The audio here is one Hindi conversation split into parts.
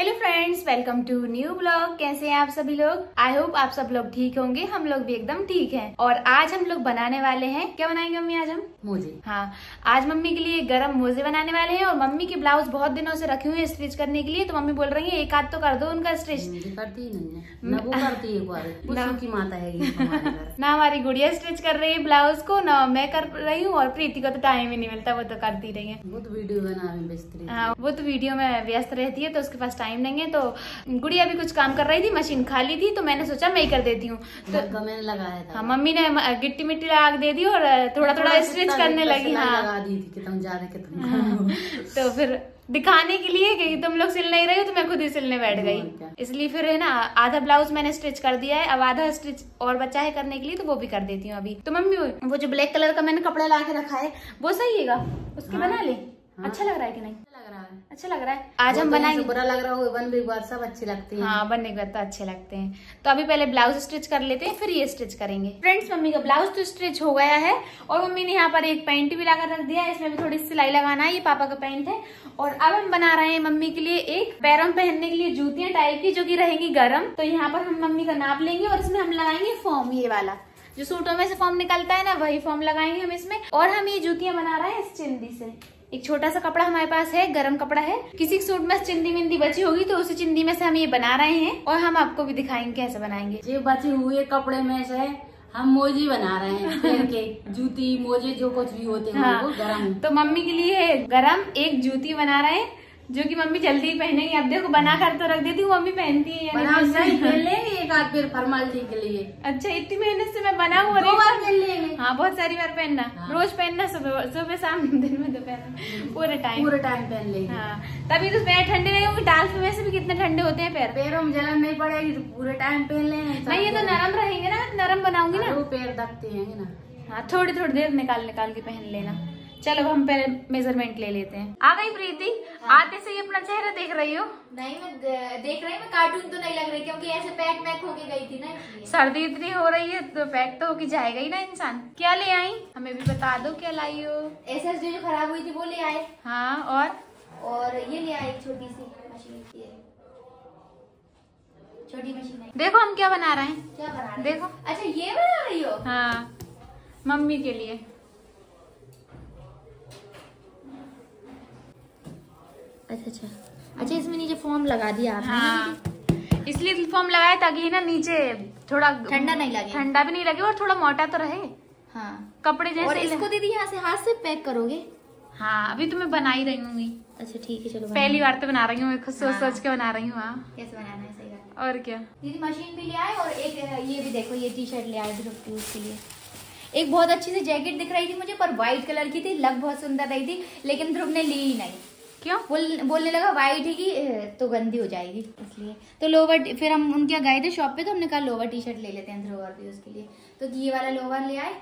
Hello friends, welcome to new blog. कैसे हैं आप सभी लोग? आई होप आप सब लोग ठीक होंगे। हम लोग भी एकदम ठीक हैं। और आज हम लोग बनाने वाले हैं, क्या बनाएंगे मम्मी आज हम? मोजे। हाँ, आज मम्मी के लिए गरम मोजे बनाने वाले हैं। और मम्मी के ब्लाउज बहुत दिनों से रखे हुए हैं स्टिच करने के लिए, तो मम्मी बोल रही है एक आध तो कर दो उनका स्टिच। करती नहीं है, वो करती है माता है ना। हमारी गुड़िया स्टिच कर रही है ब्लाउज को, ना मैं कर रही हूँ। और प्रीति को तो टाइम ही नहीं मिलता, वो तो करती रही है। वो तो वीडियो बना रही है। हाँ, वो तो वीडियो में व्यस्त रहती है, तो उसके पास टाइम नहीं है। तो गुड़िया भी कुछ काम कर रही थी, मशीन खाली थी, तो मैंने सोचा मैं ही कर देती हूँ। तो मैंने लगाया था। हाँ, मम्मी ने गिट्टी मिट्टी लगा दे दी और थोड़ा थोड़ा स्टिच करने लगी। हाँ, लगा दी थी कि तुम जा रहे कि तुम तो फिर दिखाने के लिए कि तुम लोग सिल नहीं रहे हो, तो मैं खुद ही सिलने बैठ गई। इसलिए फिर है ना, आधा ब्लाउज मैंने स्टिच कर दिया है। अब आधा स्टिच और बचा है करने के लिए, तो वो भी कर देती हूँ अभी। तो मम्मी वो जो ब्लैक कलर का मैंने कपड़ा ला के रखा है, वो सही है उसके बना ले। अच्छा लग रहा है कि नहीं? अच्छा लग रहा है। आज हम बनाएंगे। बुरा लग रहा हो, बन भी बात सब अच्छे लगते हैं। हाँ, बनने के बाद तो अच्छे लगते हैं। तो अभी पहले ब्लाउज स्टिच कर लेते हैं, फिर ये स्टिच करेंगे। फ्रेंड्स, मम्मी का ब्लाउज तो स्टिच हो गया है और मम्मी ने यहाँ पर एक पैंट भी लाकर रख दिया है। इसमें भी थोड़ी सिलाई लगाना है। ये पापा का पैंट है। और अब हम बना रहे हैं मम्मी के लिए एक पैरों में पहनने के लिए जूतियाँ टाइप की, जो की रहेंगी गर्म। तो यहाँ पर हम मम्मी का नाप लेंगे और इसमें हम लगाएंगे फॉर्म। ये वाला जो सूटों में से फॉर्म निकलता है ना, वही फॉर्म लगाएंगे हम इसमें। और हम ये जूतियाँ बना रहे हैं चिंदी से। एक छोटा सा कपड़ा हमारे पास है, गरम कपड़ा है। किसी सूट में चिंदी विंदी बची होगी, तो उसी चिंदी में से हम ये बना रहे हैं। और हम आपको भी दिखाएंगे कैसे बनाएंगे। ये बचे हुए कपड़े में से हम मोजे बना रहे हैं, पैर के जूती मोजे जो कुछ भी होते हैं। हाँ, वो गरम। तो मम्मी के लिए गरम एक जूती बना रहे हैं, जो कि मम्मी जल्दी पहनेंगी। अब देखो, बना कर तो रख देती हूँ, मम्मी पहनती है। एक आध बार फॉर्मेलिटी के लिए। अच्छा, इतनी मेहनत से मैं बना हुआ। हाँ, बहुत सारी बार पहनना। हाँ, रोज पहनना, सुबह सुबह शाम दिन में दोपहर, पूरे टाइम पहन लेंगे। हाँ, तभी तो पैर ठंडे नहीं होंगे। डाल में से भी कितने ठंडे होते हैं पैर। पैरों में जलन नहीं पड़ेगी, तो पूरे टाइम पहन लेंगे। ये तो नरम रहेंगे ना, नरम बनाऊंगी ना, वो पैर दबते हैं ना। हाँ, थोड़ी थोड़ी देर निकाल निकाल के पहन लेना। चलो, हम पहले मेजरमेंट ले लेते हैं। आ गई प्रीति? हाँ। आते से ही अपना चेहरा देख रही हो? नहीं, मैं देख रही। मैं कार्टून तो नहीं लग रही, क्योंकि ऐसे पैक मैक होके गई थी ना। सर्दी इतनी हो रही है, तो पैक तो होके जाएगा ही ना इंसान। क्या ले आई, हमें भी बता दो, क्या लाई हो? SSD जो खराब हुई थी, वो ले आए। हाँ, और ये ले आई छोटी सी मशीन, छोटी मशीन। देखो हम क्या बना रहे हैं। क्या बना रहे? देखो। अच्छा, ये बना रही हो? हाँ, मम्मी के लिए। अच्छा, इसमें नीचे फॉर्म लगा दिया आपने। हाँ, इसलिए फॉर्म लगाया ताकि ना नीचे थोड़ा ठंडा नहीं लगे। ठंडा भी नहीं लगे और थोड़ा मोटा तो रहे। हाँ, कपड़े जैसे। और इसको दीदी यहाँ से हाथ से पैक करोगे? हाँ, अभी तो मैं बना ही रही हूँ। अच्छा, ठीक है, चलो। पहली बार तो बना रही हूँ, खुद सोच के बना रही हूँ। कैसे बनाना है, सही बात। और क्या दीदी, मशीन भी ले आए। और एक ये भी देखो, ये T-शर्ट ले आए ध्रुव के लिए। एक बहुत अच्छी सी जैकेट दिख रही थी मुझे, पर व्हाइट कलर की थी, लग बहुत सुंदर रही थी, लेकिन ध्रुव ने ली ही नहीं। क्यों? बोलने लगा वाइट है कि तो गंदी हो जाएगी, इसलिए। तो लोवर, फिर हम उनके यहाँ गए थे शॉप पे, तो हमने कहा लोवर T-शर्ट ले लेते हैं ध्रुव भी उसके लिए। तो ये वाला लोवर ले आए।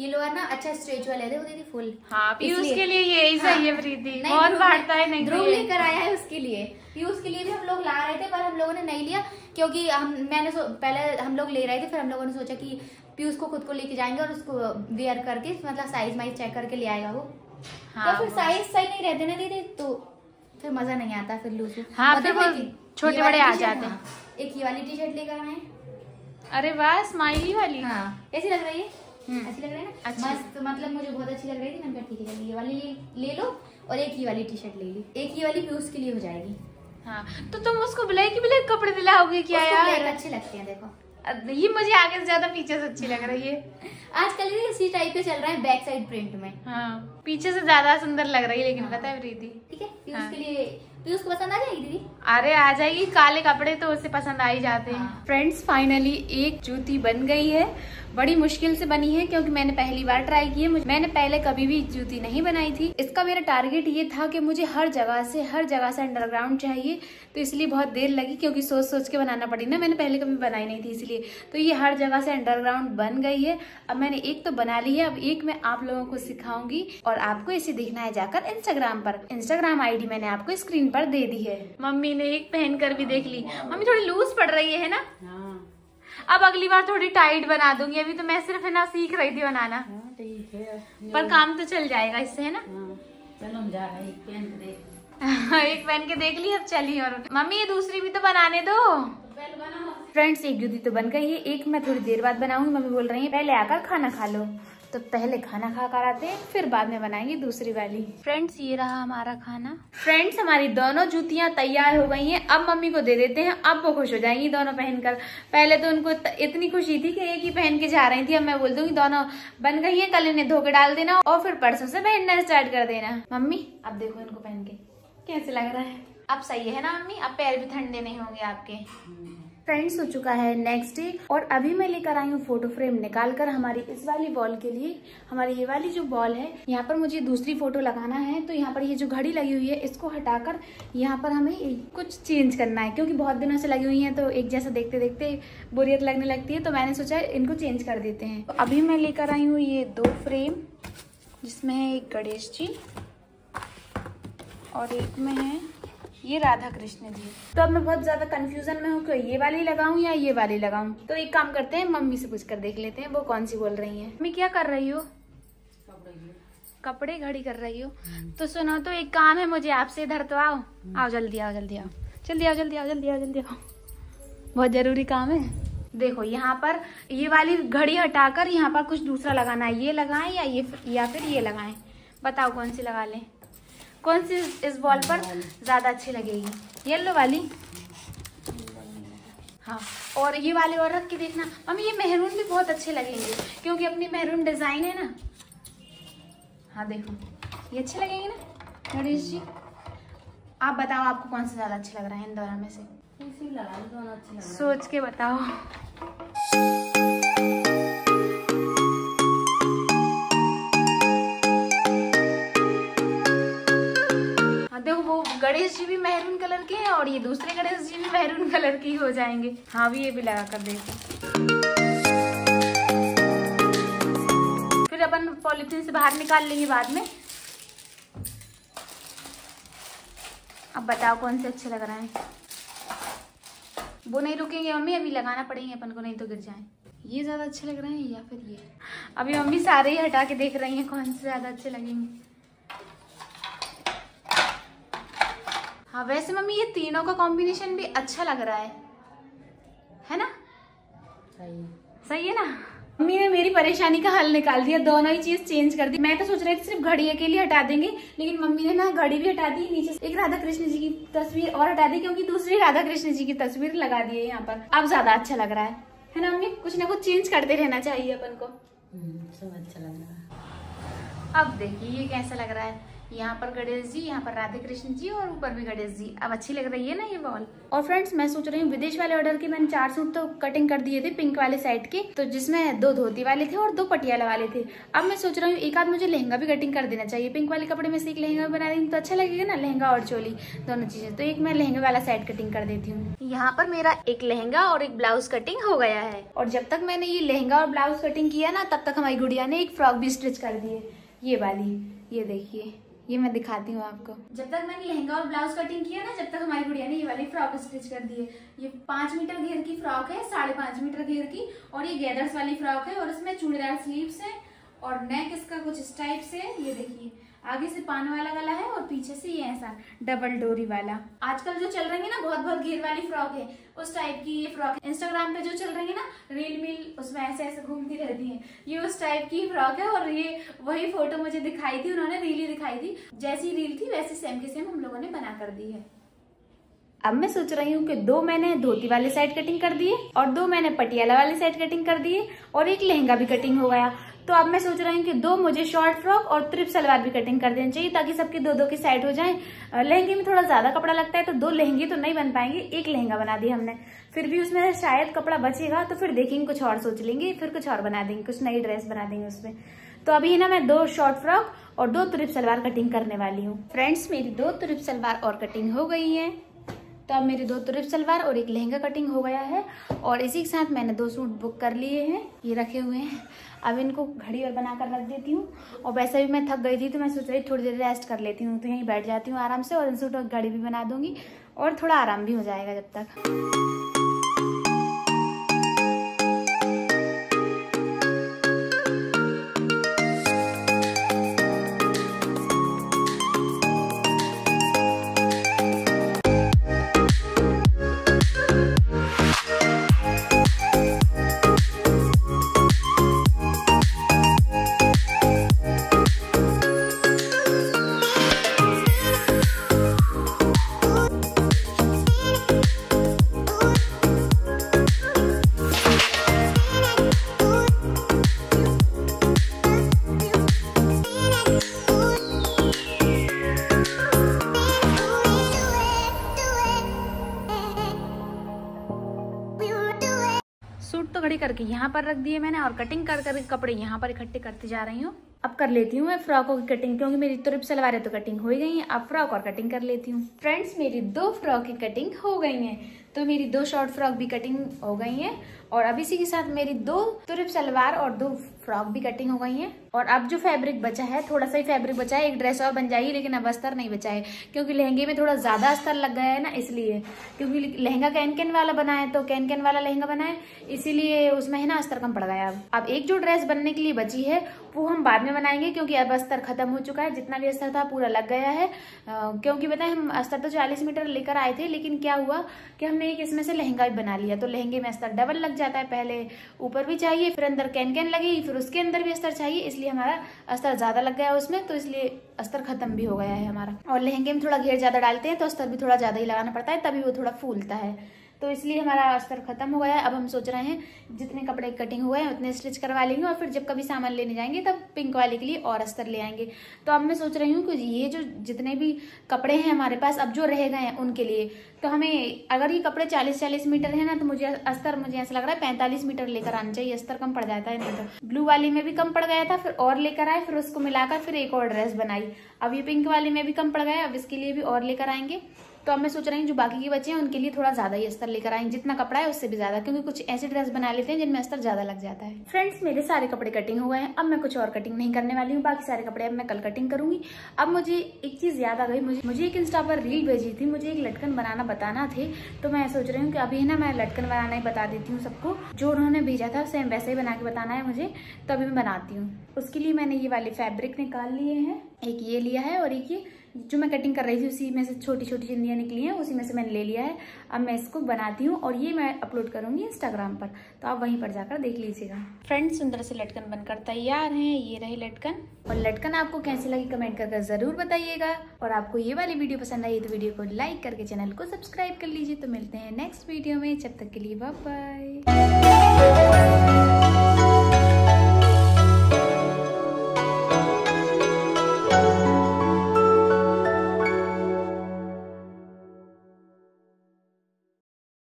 ये लोवर ना अच्छा स्ट्रेच वाला है, वो दीदी फुल। हाँ, पीयूष के लिए यही सही है प्रीति। बहुत बांटता है, ध्रुव लेकर आया है उसके लिए। पीयूष के लिए भी हम लोग ला रहे थे, पर हम लोगों ने नहीं लिया, क्योंकि मैंने पहले हम लोग ले रहे थे, फिर हम लोगों ने सोचा कि पीयूष को खुद को लेके जाएंगे और उसको वेयर करके, मतलब साइज वाइज चेक करके ले आएगा वो। हाँ, तो फिर साइज सही नहीं रहते ना दीदी, तो फिर मजा नहीं आता, फिर लूज। हाँ, फिर वो छोटे बड़े आ जाते हैं। एक ये वाली T-शर्ट लेकर आए। अरे वाह, स्माइली वाली। हाँ, कैसी लग रही है? अच्छी लग रही है ना? अच्छा। मस्त, मतलब मुझे बहुत अच्छी लग रही थी। मैंने कहा ठीक है, ये वाली ले लो। और एक ये वाली T-शर्ट ले ली। एक ये वाली भी उसके लिए हो जाएगी। हाँ, तो तुम उसको ब्लैक ही ब्लैक कपड़े दिलाओगे क्या यार? अच्छे लगते हैं। देखो, ये मुझे आगे से ज्यादा पीछे से अच्छी लग रही है। आजकल ये इसी टाइप के चल रहा है, बैक साइड प्रिंट में। हाँ, पीछे से ज्यादा सुंदर लग रही है। लेकिन पता है प्रीति, ठीक है, पीयूष के लिए, पीयूष को पसंद आ जाएगी दीदी। अरे आ जाएगी, काले कपड़े तो उसे पसंद आ ही जाते हैं। फ्रेंड्स, फाइनली एक जूती बन गई है। बड़ी मुश्किल से बनी है, क्योंकि मैंने पहली बार ट्राई की है। मैंने पहले कभी भी जूती नहीं बनाई थी। इसका मेरा टारगेट ये था कि मुझे हर जगह से अंडरग्राउंड चाहिए, तो इसलिए बहुत देर लगी, क्योंकि सोच सोच के बनाना पड़ी ना। मैंने पहले कभी बनाई नहीं थी, इसलिए तो ये हर जगह से अंडरग्राउंड बन गई है। अब मैंने एक तो बना ली है, अब एक मैं आप लोगों को सिखाऊंगी। और आपको इसे देखना है जाकर इंस्टाग्राम ID मैंने आपको स्क्रीन पर दे दी है। मम्मी ने एक पहन कर भी देख ली। मम्मी थोड़ी लूज पड़ रही है ना? अब अगली बार थोड़ी टाइट बना दूंगी। अभी तो मैं सिर्फ है ना सीख रही थी बनाना। ठीक है, पर काम तो चल जाएगा इससे, है ना? चलो, हम जा रहे हैं। एक पहन के देख ली, अब चली। और मम्मी ये दूसरी भी तो बनाने दो। फ्रेंड्स एक जूती तो बन गई है, एक मैं थोड़ी देर बाद बनाऊंगी। मम्मी बोल रही है पहले आकर खाना खा लो, तो पहले खाना खा कर आते हैं, फिर बाद में बनाएंगे दूसरी वाली। फ्रेंड्स ये रहा हमारा खाना। फ्रेंड्स हमारी दोनों जूतियाँ तैयार हो गई हैं, अब मम्मी को दे देते हैं, अब वो खुश हो जाएंगी दोनों पहनकर। पहले तो उनको इतनी खुशी थी कि एक ही पहन के जा रही थी, अब मैं बोल दूंगी दोनों बन गई हैं, कल इन्हें धो के डाल देना और फिर परसों से पहनना स्टार्ट कर देना। मम्मी अब देखो इनको पहन के कैसे लग रहा है। अब सही है ना मम्मी, अब पैर भी ठंडे नहीं होंगे आपके। फ्रेंड्स हो चुका है नेक्स्ट डे, और अभी मैं लेकर आई हूँ फोटो फ्रेम निकाल कर हमारी इस वाली वॉल के लिए। हमारी ये वाली जो वॉल है, यहाँ पर मुझे दूसरी फोटो लगाना है, तो यहाँ पर ये जो घड़ी लगी हुई है इसको हटाकर यहाँ पर हमें कुछ चेंज करना है, क्योंकि बहुत दिनों से लगी हुई है तो एक जैसा देखते देखते बोरियत लगने लगती है, तो मैंने सोचा इनको चेंज कर देते हैं। तो अभी मैं लेकर आई हूँ ये 2 फ्रेम, जिसमें है एक गणेश जी और एक में है ये राधा कृष्ण जी। तो अब मैं बहुत ज्यादा कंफ्यूजन में हूँ कि ये वाली लगाऊं या ये वाली लगाऊं, तो एक काम करते हैं मम्मी से पूछकर देख लेते हैं वो कौन सी बोल रही हैं। मम्मी क्या कर रही हो? कपड़े घड़ी कर रही हो? तो सुनो, तो एक काम है मुझे आपसे, इधर तो आओ, आओ जल्दी, आओ जल्दी, आओ जल्दी, आओ जल्दी, आओ जल्दी, आओ जल्दी, आओ, बहुत जरूरी काम है। देखो यहाँ पर ये वाली घड़ी हटाकर यहाँ पर कुछ दूसरा लगाना है, ये लगाए या फिर ये लगाए, बताओ कौन सी लगा लें, कौन सी इस बॉल पर ज्यादा अच्छी लगेगी? येलो वाली, हाँ। और ये वाले और रख के देखना मम्मी, ये मेहरून भी बहुत अच्छे लगेंगे क्योंकि अपनी मेहरून डिजाइन है ना। हाँ देखो ये अच्छे लगेंगे ना गणेश जी। आप बताओ आपको कौन सा ज्यादा अच्छे लग रहा है इन दोनों में से, सोच के बताओ। गणेश जी भी मेहरून कलर के हैं और ये दूसरे गणेश जी भी मेहरून कलर के हो जाएंगे। हाँ भी ये भी लगा कर देखो, फिर अपन पॉलिथीन से बाहर निकाल लेंगे बाद में। अब बताओ कौन से अच्छे लग रहे हैं। वो नहीं रुकेंगे मम्मी, अभी लगाना पड़ेंगे अपन को, नहीं तो गिर जाए। ये ज्यादा अच्छे लग रहे हैं या फिर ये? अभी मम्मी सारे ही हटा के देख रही हैं कौन से ज्यादा अच्छे लगेंगे। हाँ वैसे मम्मी ये तीनों का कॉम्बिनेशन भी अच्छा लग रहा है ना? सही है ना। मम्मी ने मेरी परेशानी का हल निकाल दिया, दोनों ही चीज चेंज कर दी। मैं तो सोच रही थी सिर्फ घड़ी के लिए हटा देंगे, लेकिन मम्मी ने ना घड़ी भी हटा दी, नीचे एक राधा कृष्ण जी की तस्वीर और हटा दी क्योंकि दूसरी राधा कृष्ण जी की तस्वीर लगा दी है यहाँ पर। अब ज्यादा अच्छा लग रहा है ना मम्मी? कुछ ना कुछ चेंज करते रहना चाहिए अपन को, सब अच्छा लग रहा है। अब देखिए ये कैसा लग रहा है, यहाँ पर गणेश जी, यहाँ पर राधे कृष्ण जी और ऊपर भी गणेश जी। अब अच्छी लग रही है ना ये वॉल। और फ्रेंड्स मैं सोच रही हूँ विदेश वाले ऑर्डर के मैंने 4 सूट तो कटिंग कर दिए थे पिंक वाले साइड के, तो जिसमें 2 धोती वाले थे और 2 पटियाला वाले थे। अब मैं सोच रही हूँ एक आध मुझे लहंगा भी कटिंग कर देना चाहिए, पिंक वाले कपड़े में से एक लहंगा बना देंगे तो अच्छा लगेगा ना, लहंगा और चोली दोनों चीजें। तो एक मैं लहंगे वाला साइड कटिंग कर देती हूँ। यहाँ पर मेरा एक लहंगा और एक ब्लाउज कटिंग हो गया है, और जब तक मैंने ये लहंगा और ब्लाउज कटिंग किया ना तब तक हमारी गुड़िया ने एक फ्रॉक भी स्टिच कर दी है, ये वाली। ये देखिए, ये मैं दिखाती हूँ आपको। जब तक मैंने लहंगा और ब्लाउज कटिंग किया ना जब तक हमारी गुड़िया ने ये वाली फ्रॉक स्टिच कर दी है। ये 5 मीटर घेर की फ्रॉक है, 5.5 मीटर घेर की, और ये गैदर्स वाली फ्रॉक है और इसमें चूड़ीदार स्लीव्स है और नेक इसका कुछ इस टाइप से है। ये देखिए आगे से पान वाला गला है और पीछे से ये ऐसा डबल डोरी वाला। आजकल जो चल रही है ना बहुत घेर वाली फ्रॉक है, उस टाइप की ये फ्रॉक। इंस्टाग्राम पे जो चल रही है ना रील मिल, उसमें ऐसे ऐसे घूमती रहती है, ये उस टाइप की फ्रॉक है। और ये वही फोटो मुझे दिखाई थी, उन्होंने रील ही दिखाई थी, जैसी रील थी वैसे सेम के सेम हम लोगों ने बना कर दी है। अब मैं सोच रही हूँ कि 2 मैंने धोती वाले साइड कटिंग कर दिए और 2 मैंने पटियाला वाले साइड कटिंग कर दिए और एक लहंगा भी कटिंग हो गया। तो अब मैं सोच रही हूँ कि 2 मुझे शॉर्ट फ्रॉक और ट्रिप सलवार भी कटिंग कर देनी चाहिए ताकि सबके 2-2 की साइड हो जाएं। लहंगे में थोड़ा ज्यादा कपड़ा लगता है तो 2 लहंगे तो नहीं बन पाएंगे, एक लहंगा बना दिया हमने, फिर भी उसमें शायद कपड़ा बचेगा तो फिर देखेंगे कुछ और सोच लेंगे, फिर कुछ और बना देंगे, कुछ नई ड्रेस बना देंगे उसमें। तो अभी ना मैं 2 शॉर्ट फ्रॉक और 2 ट्रिप सलवार कटिंग करने वाली हूँ। फ्रेंड्स मेरी 2 ट्रिप सलवार और कटिंग हो गई है, तो अब मेरे 2 ट्रिप सलवार और एक लहंगा कटिंग हो गया है, और इसी के साथ मैंने 2 सूट बुक कर लिए हैं, ये रखे हुए हैं। अब इनको घड़ी और बनाकर रख देती हूँ, और वैसे भी मैं थक गई थी तो मैं सोच रही थोड़ी देर रेस्ट कर लेती हूँ, तो यहीं बैठ जाती हूँ आराम से, और इन सूट और घड़ी भी बना दूंगी और थोड़ा आराम भी हो जाएगा जब तक। तो खड़ी करके यहाँ पर रख दिए मैंने और कटिंग कर करके कपड़े यहाँ पर इकट्ठे करती जा रही हूँ। अब कर लेती हूँ मैं फ्रॉकों की कटिंग, क्योंकि मेरी तो रिप सलवार है तो कटिंग हो ही गई है, अब फ्रॉक और कटिंग कर लेती हूँ। फ्रेंड्स मेरी दो फ्रॉक की कटिंग हो गई है, तो मेरी दो शॉर्ट फ्रॉक भी कटिंग हो गई है और अब इसी के साथ मेरी दो तुरिप सलवार और दो फ्रॉक भी कटिंग हो गई है। और अब जो फैब्रिक बचा है, थोड़ा सा ही फैब्रिक बचा है, एक ड्रेस और बन जाएगी, लेकिन अब अस्तर नहीं बचा है क्योंकि लहंगे में थोड़ा ज्यादा अस्तर लग गया है ना, इसलिए क्योंकि लहंगा कैनकैन वाला बना है तो कैनकैन वाला लहंगा बना है, इसीलिए उसमें है ना अस्तर कम पड़ गया। अब एक जो ड्रेस बनने के लिए बची है वो हम बाद में बनाएंगे क्योंकि अब अस्तर खत्म हो चुका है, जितना भी अस्तर था पूरा लग गया है। क्योंकि बताए हम अस्तर तो 40 मीटर लेकर आए थे, लेकिन क्या हुआ कि हमने एक इसमें से लहंगा भी बना लिया, तो लहंगे में अस्तर डबल लग जाता है, पहले ऊपर भी चाहिए फिर अंदर कैनकैन लगेगी फिर उसके अंदर भी अस्तर चाहिए, इसलिए हमारा अस्तर ज्यादा लग गया उसमें, तो इसलिए अस्तर खत्म भी हो गया है हमारा। और लहंगे में थोड़ा घेर ज्यादा डालते हैं तो अस्तर भी थोड़ा ज्यादा ही लगाना पड़ता है, तभी वो थोड़ा फूलता है, तो इसलिए हमारा अस्तर खत्म हो गया है। अब हम सोच रहे हैं जितने कपड़े कटिंग हुए हैं उतने स्टिच करवा लेंगे और फिर जब कभी सामान लेने जाएंगे तब पिंक वाले के लिए और अस्तर ले आएंगे। तो अब मैं सोच रही हूँ कि ये जो जितने भी कपड़े हैं हमारे पास अब जो रह गए हैं उनके लिए, तो हमें अगर ये कपड़े 40-40 मीटर है ना, तो मुझे अस्तर मुझे ऐसा लग रहा है 45 मीटर लेकर आना चाहिए, अस्तर कम पड़ जाता है। नहीं तो ब्लू वाले में भी कम पड़ गया था, फिर और लेकर आए, फिर उसको मिलाकर फिर एक और ड्रेस बनाई, अब ये पिंक वाले में भी कम पड़ गया, अब इसके लिए भी और लेकर आएंगे। तो अब मैं सोच रही हूँ जो बाकी के बच्चे हैं उनके लिए थोड़ा ज्यादा ही अस्तर लेकर आएंगे, जितना कपड़ा है उससे भी ज्यादा, क्योंकि कुछ ऐसे ड्रेस बना लेते हैं जिनमें अस्तर ज्यादा लग जाता है। फ्रेंड्स मेरे सारे कपड़े कटिंग हुए हैं, अब मैं कुछ और कटिंग नहीं करने वाली हूँ, बाकी सारे कपड़े अब मैं कल कटिंग करूंगी। अब मुझे एक चीज याद आ गई, मुझे एक इंस्टा पर रील भेजी थी, मुझे एक लटकन बनाना बताना थे, तो मैं सोच रही हूँ कि अभी ना मैं लटकन बनाना ही बता देती हूँ सबको, जो उन्होंने भेजा था सेम वैसे ही बना के बताना है मुझे, तो अभी मैं बनाती हूँ। उसके लिए मैंने ये वाले फैब्रिक निकाल लिए हैं, एक ये लिया है और एक ये जो मैं कटिंग कर रही थी उसी में से छोटी छोटी चिंदियाँ निकली हैं, उसी में से मैंने ले लिया है। अब मैं इसको बनाती हूँ और ये मैं अपलोड करूँगी इंस्टाग्राम पर, तो आप वहीं पर जाकर देख लीजिएगा। फ्रेंड्स सुंदर से लटकन बनकर तैयार हैं, ये रही लटकन, और लटकन आपको कैसी लगी कमेंट करके जरूर बताइएगा। और आपको ये वाली वीडियो पसंद आई तो वीडियो को लाइक करके चैनल को सब्सक्राइब कर लीजिए। तो मिलते हैं नेक्स्ट वीडियो में, जब तक के लिए बाय बाय।